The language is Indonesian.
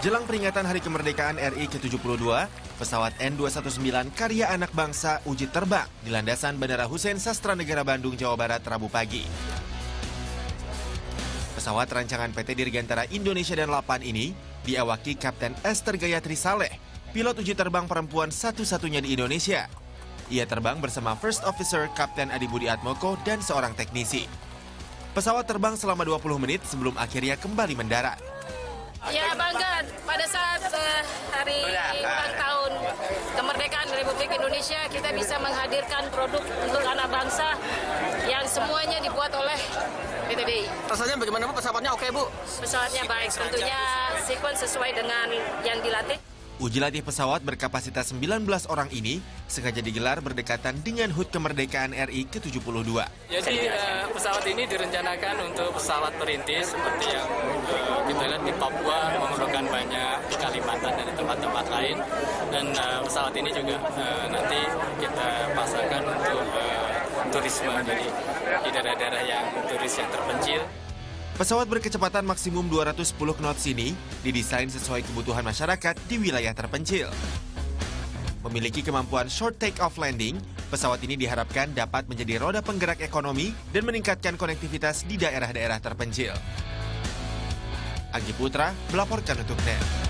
Jelang peringatan Hari Kemerdekaan RI ke-72, pesawat N-219 karya anak bangsa uji terbang di landasan Bandara Husein Sastranegara Bandung, Jawa Barat, Rabu pagi. Pesawat rancangan PT Dirgantara Indonesia dan Lapan ini diawaki Kapten Esther Gayatri Saleh, pilot uji terbang perempuan satu-satunya di Indonesia. Ia terbang bersama First Officer Kapten Adi Budi Atmoko dan seorang teknisi. Pesawat terbang selama 20 menit sebelum akhirnya kembali mendarat. Ya bangga pada saat hari ulang tahun kemerdekaan Republik Indonesia kita bisa menghadirkan produk untuk anak bangsa yang semuanya dibuat oleh PT DI. Rasanya bagaimana Bu? Pesawatnya oke Bu? Pesawatnya baik, tentunya sekuens sesuai dengan yang dilatih. Uji latih pesawat berkapasitas 19 orang ini sengaja digelar berdekatan dengan HUT Kemerdekaan RI ke-72. Jadi pesawat ini direncanakan untuk pesawat perintis seperti yang kita lihat di Papua, memerlukan banyak di Kalimantan dan di tempat-tempat lain. Dan pesawat ini juga nanti kita pasangkan untuk turisme, jadi di daerah-daerah yang turis yang terpencil. Pesawat berkecepatan maksimum 210 knots ini didesain sesuai kebutuhan masyarakat di wilayah terpencil. Memiliki kemampuan short take-off landing, pesawat ini diharapkan dapat menjadi roda penggerak ekonomi dan meningkatkan konektivitas di daerah-daerah terpencil. Anggi Putra melaporkan untuk NET.